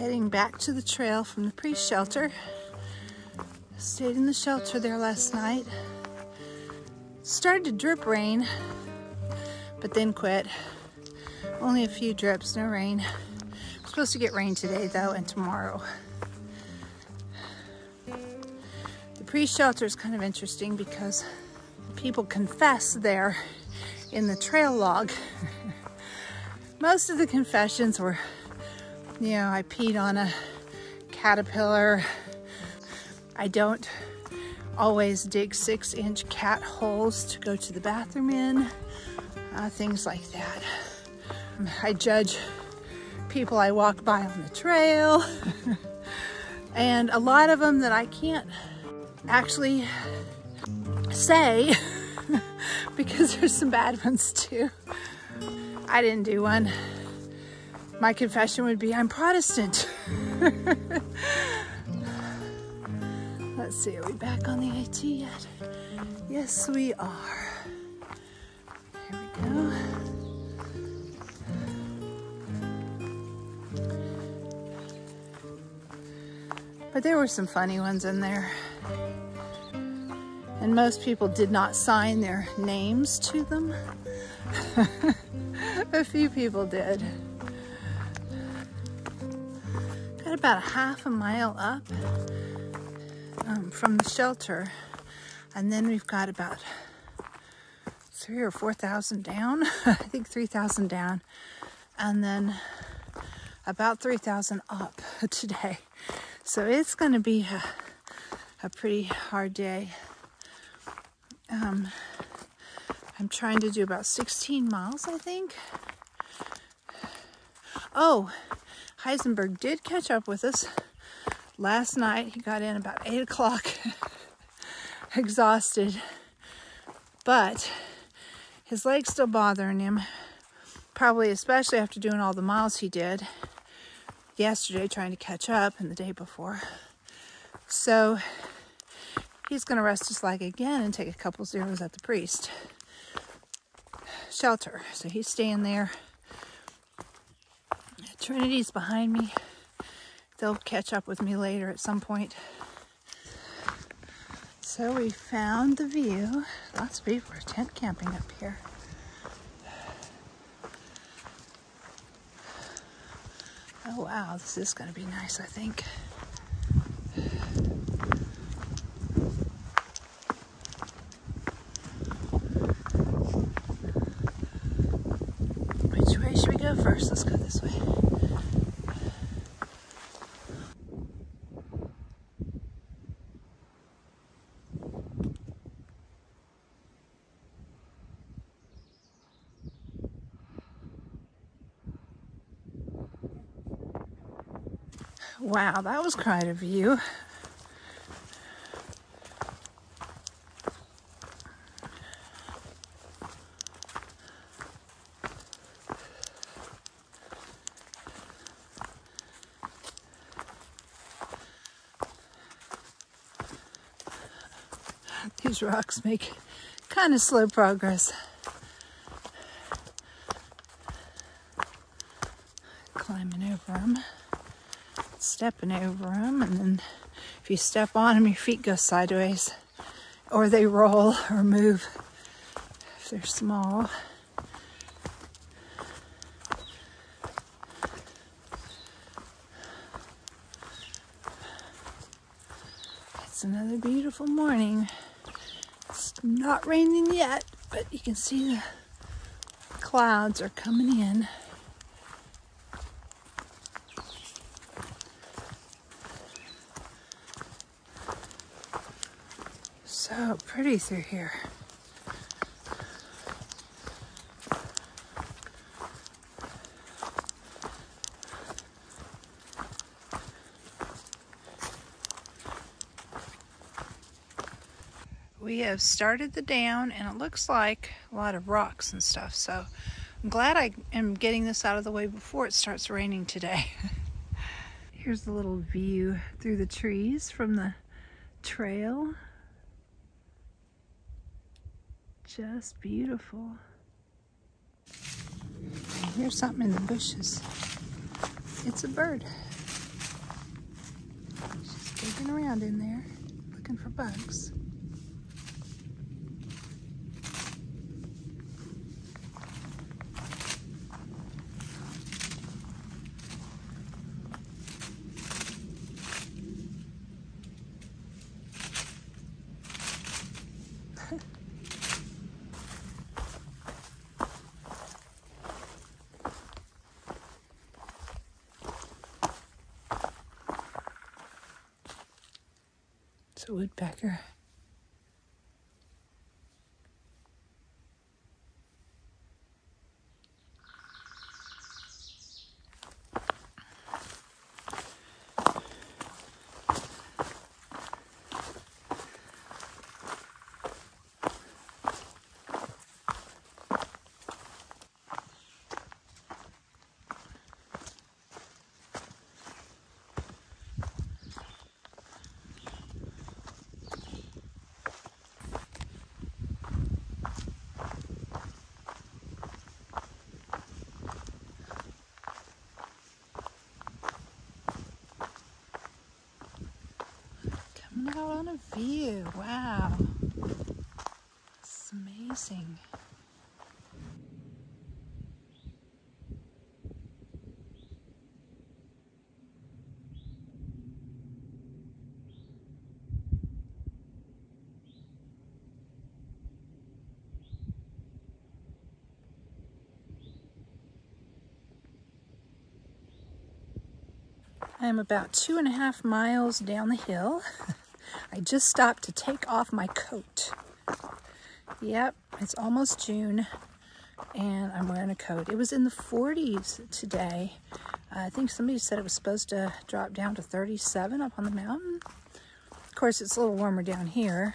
heading back to the trail from the Priest Shelter. Stayed in the shelter there last night. Started to drip rain, but then quit. Only a few drips, no rain. I'm supposed to get rain today though, and tomorrow. The Priest Shelter is kind of interesting because people confess there in the trail log. Most of the confessions were, you know, I peed on a caterpillar. I don't always dig 6-inch cat holes to go to the bathroom in. Things like that. I judge people I walk by on the trail. And a lot of them that I can't actually say because there's some bad ones too. I didn't do one. My confession would be, I'm Protestant. Let's see, are we back on the AT yet? Yes, we are. Here we go. But there were some funny ones in there. And most people did not sign their names to them. A few people did. Got about a half a mile up from the shelter, and then we've got about 3,000 or 4,000 down. I think 3,000 down, and then about 3,000 up today. So it's going to be a pretty hard day. I'm trying to do about 16 miles, I think. Oh, Heisenberg did catch up with us last night. He got in about 8 o'clock, exhausted, but his leg's still bothering him, probably especially after doing all the miles he did yesterday trying to catch up and the day before. So he's going to rest his leg again and take a couple zeros at the Priest Shelter. So he's staying there. Trinity's behind me. They'll catch up with me later at some point. So we found the view. Lots of people are tent camping up here. Oh wow, this is going to be nice, I think. First, let's go this way. Wow, that was quite a view. These rocks make kind of slow progress. Climbing over them, stepping over them, and then if you step on them, your feet go sideways, or they roll or move if they're small. It's another beautiful morning. It's not raining yet, but you can see the clouds are coming in. So pretty through here. We have started the down, and it looks like a lot of rocks and stuff, so I'm glad I am getting this out of the way before it starts raining today. Here's the little view through the trees from the trail. Just beautiful. Here's something in the bushes. It's a bird. around in there looking for bugs. It's a woodpecker. Out on a view. Wow. It's amazing. I am about 2.5 miles down the hill. I just stopped to take off my coat. Yep, it's almost June and I'm wearing a coat. It was in the 40s today. I think somebody said it was supposed to drop down to 37 up on the mountain. Of course, it's a little warmer down here.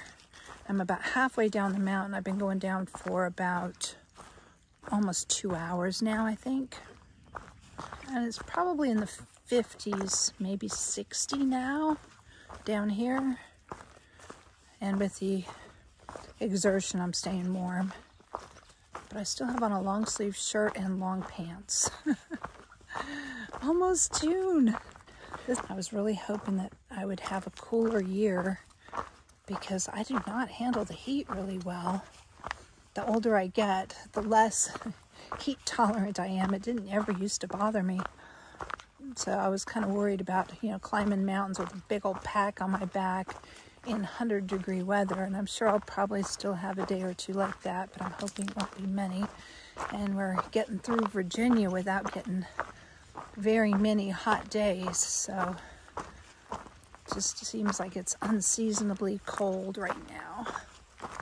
I'm about halfway down the mountain. I've been going down for about almost 2 hours now, I think. And it's probably in the 50s, maybe 60 now down here. And with the exertion, I'm staying warm. But I still have on a long sleeve shirt and long pants. Almost June. I was really hoping that I would have a cooler year because I do not handle the heat really well. The older I get, the less heat tolerant I am. It didn't ever used to bother me. So I was kind of worried about, you know, climbing mountains with a big old pack on my back in 100-degree weather, and I'm sure I'll probably still have a day or two like that, but I'm hoping it won't be many. And we're getting through Virginia without getting very many hot days, so it just seems like it's unseasonably cold right now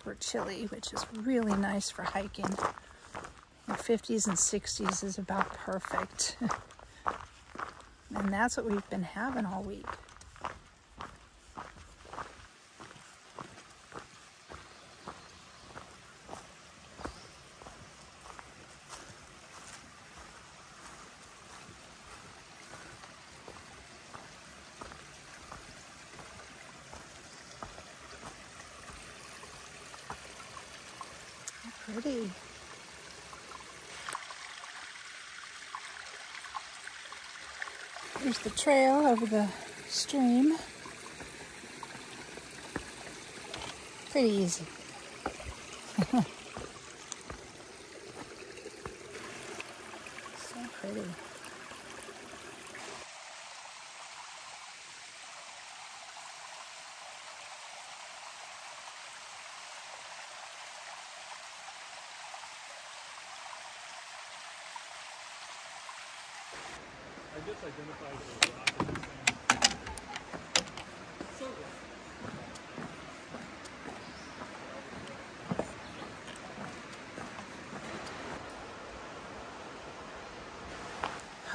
or chilly, which is really nice for hiking. The 50s and 60s is about perfect. And that's what we've been having all week. Pretty. There's the trail over the stream. Pretty easy. So pretty.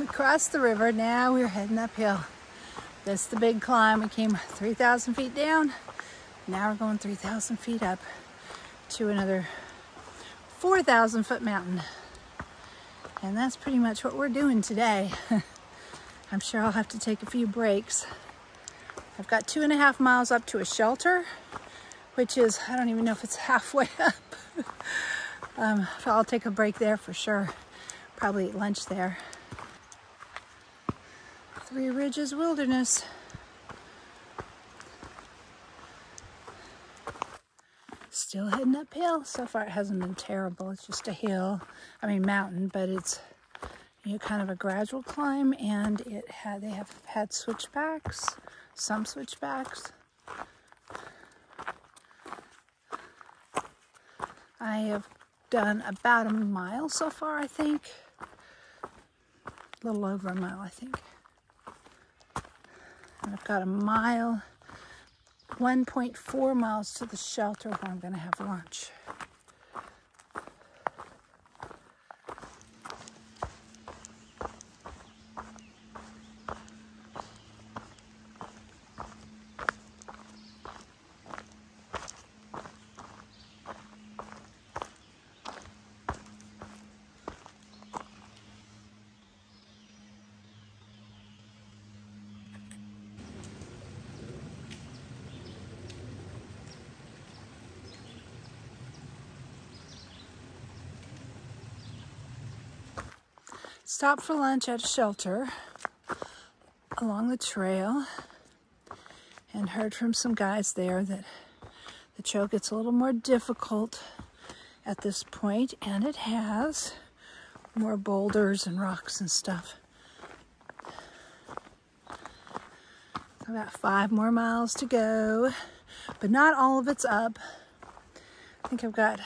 We crossed the river, now we're heading uphill. That's the big climb. We came 3,000 feet down, now we're going 3,000 feet up to another 4,000 foot mountain. And that's pretty much what we're doing today. I'm sure I'll have to take a few breaks. I've got 2.5 miles up to a shelter, which is, I don't even know if it's halfway up. So I'll take a break there for sure. Probably eat lunch there. Three Ridges Wilderness. still heading uphill. So far it hasn't been terrible. It's just a hill, I mean mountain, but it's, you know, kind of a gradual climb, and it had, they have had switchbacks, some switchbacks. I have done about a mile so far, I think. A little over a mile, I think. And I've got a mile, 1.4 miles to the shelter where I'm going to have lunch. Stopped for lunch at a shelter along the trail and heard from some guys there that the trail gets a little more difficult at this point, and it has more boulders and rocks and stuff. About 5 more miles to go, but not all of it's up. I think I've got,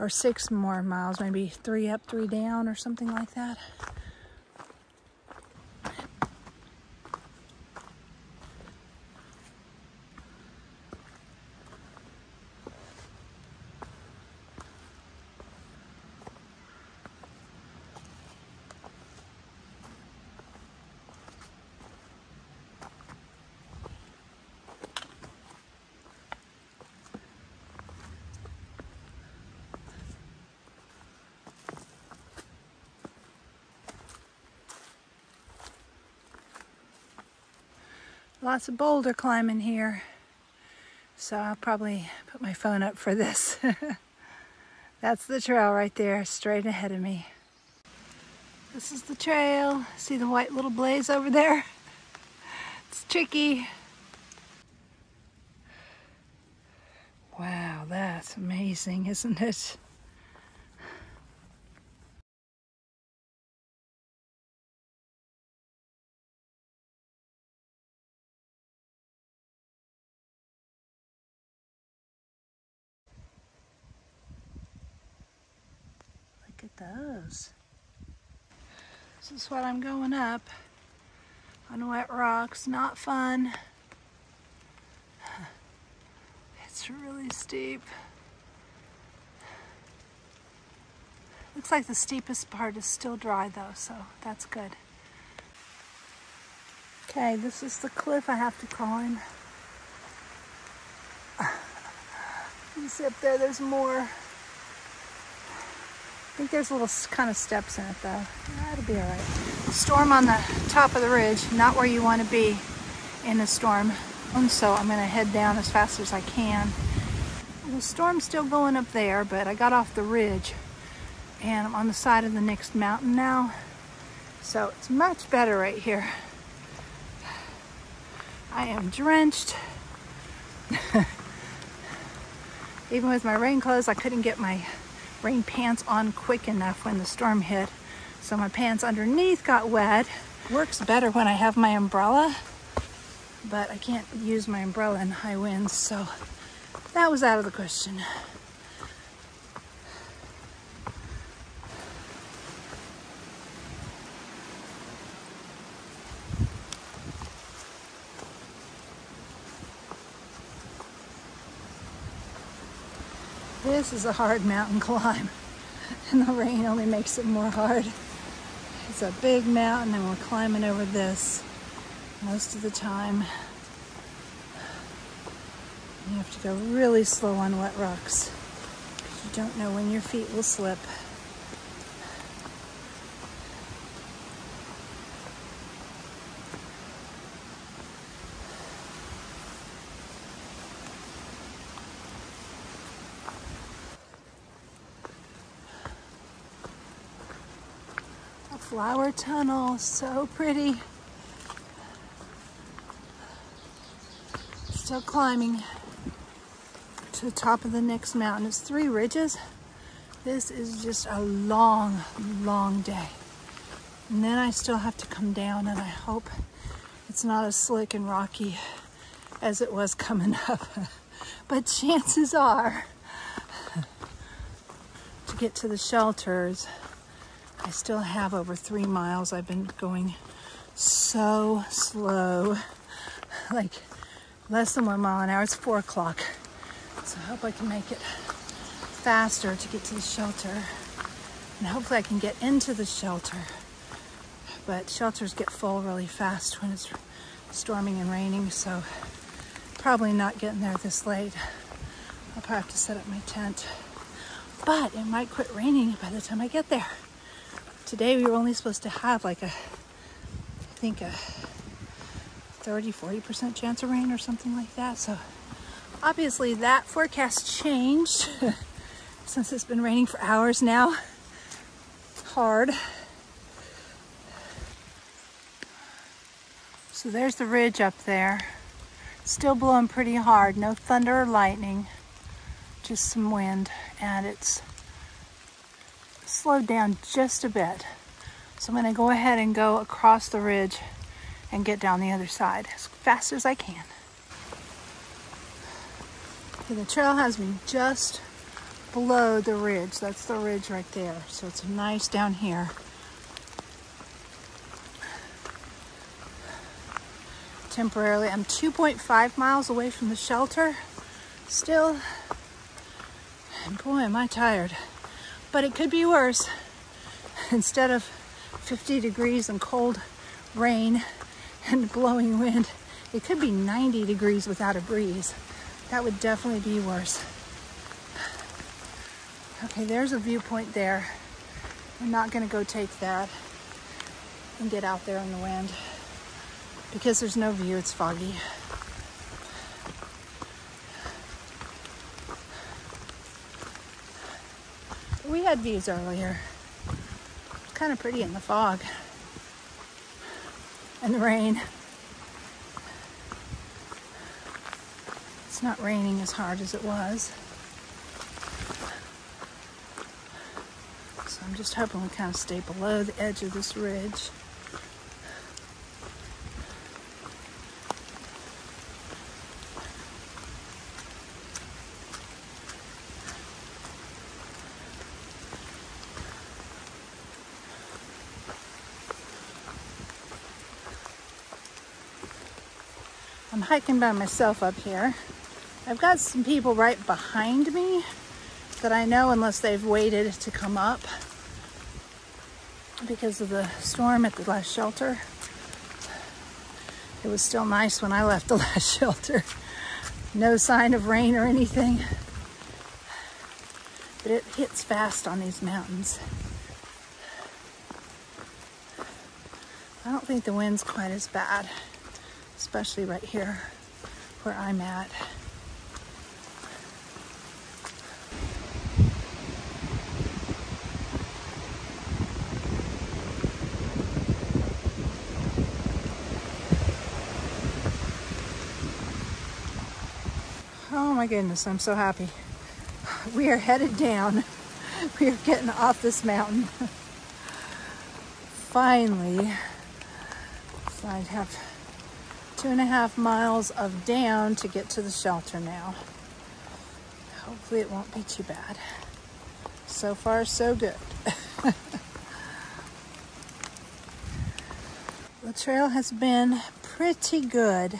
or 6 more miles, maybe 3 up, 3 down, or something like that. Lots of boulder climbing here, so I'll probably put my phone up for this. That's the trail right there, straight ahead of me. This is the trail. See the white little blaze over there? It's tricky. Wow, that's amazing, isn't it? Those. This is what I'm going up on, wet rocks. Not fun. It's really steep. Looks like the steepest part is still dry though, so that's good. Okay, this is the cliff I have to climb. You see up there, there's more. I think there's little kind of steps in it though. That'll be all right. Storm on the top of the ridge, not where you want to be in a storm. And so I'm gonna head down as fast as I can. The storm's still going up there, but I got off the ridge and I'm on the side of the next mountain now. So it's much better right here. I am drenched. Even with my rain clothes, I couldn't get my rain pants on quick enough when the storm hit, so my pants underneath got wet. Works better when I have my umbrella, but I can't use my umbrella in high winds, so that was out of the question. This is a hard mountain climb, and the rain only makes it more hard. It's a big mountain, and we're climbing over this most of the time. You have to go really slow on wet rocks. You don't know when your feet will slip. Flower Tunnel, so pretty. Still climbing. to the top of the next mountain. It's Three Ridges. This is just a long, long day. And then I still have to come down, and I hope it's not as slick and rocky as it was coming up. But chances are, to get to the shelters, I still have over 3 miles. I've been going so slow, like less than 1 mile an hour. It's 4 o'clock, so I hope I can make it faster to get to the shelter, and hopefully I can get into the shelter. But shelters get full really fast when it's storming and raining, so probably not getting there this late. I'll probably have to set up my tent, but it might quit raining by the time I get there. Today we were only supposed to have like I think a 30–40% chance of rain or something like that. So obviously that forecast changed since it's been raining for hours now. Hard. So there's the ridge up there. Still blowing pretty hard. No thunder or lightning, just some wind, and it's slowed down just a bit. So I'm going to go ahead and go across the ridge and get down the other side as fast as I can. Okay, the trail has me just below the ridge. That's the ridge right there. So it's nice down here. Temporarily, I'm 2.5 miles away from the shelter still. And boy, am I tired. But it could be worse. Instead of 50 degrees and cold rain and blowing wind, it could be 90 degrees without a breeze. That would definitely be worse. Okay, there's a viewpoint there. I'm not going to go take that and get out there in the wind because there's no view, it's foggy. We had views earlier. It's kind of pretty in the fog and the rain. It's not raining as hard as it was. So I'm just hoping we kind of stay below the edge of this ridge. I'm hiking by myself up here. I've got some people right behind me that I know, unless they've waited to come up because of the storm at the last shelter. It was still nice when I left the last shelter. No sign of rain or anything. But it hits fast on these mountains. I don't think the wind's quite as bad, especially right here where I'm at. Oh my goodness, I'm so happy. We are headed down. We are getting off this mountain. Finally. So I'd have 2.5 miles of down to get to the shelter now. Hopefully it won't be too bad. So far, so good. The trail has been pretty good.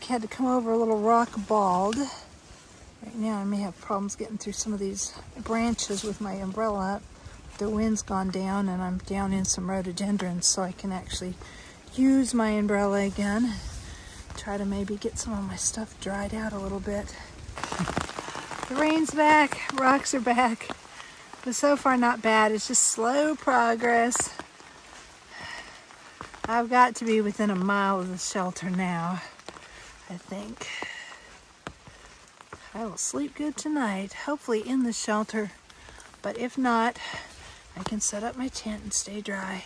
I've had to come over a little rock bald. Right now I may have problems getting through some of these branches with my umbrella. The wind's gone down and I'm down in some rhododendrons, so I can actually use my umbrella again. Try to maybe get some of my stuff dried out a little bit. The rain's back, rocks are back, but so far not bad. It's just slow progress. I've got to be within 1 mile of the shelter now, I think. I will sleep good tonight, hopefully in the shelter, but if not, I can set up my tent and stay dry.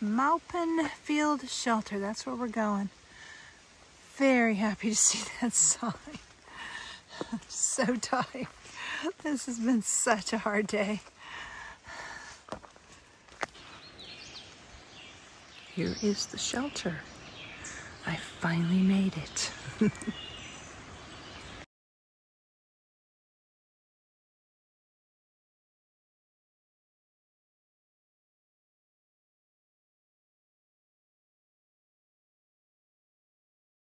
Maupin Field Shelter. That's where we're going. Very happy to see that sign. I'm so tired. This has been such a hard day. Here is the shelter. I finally made it.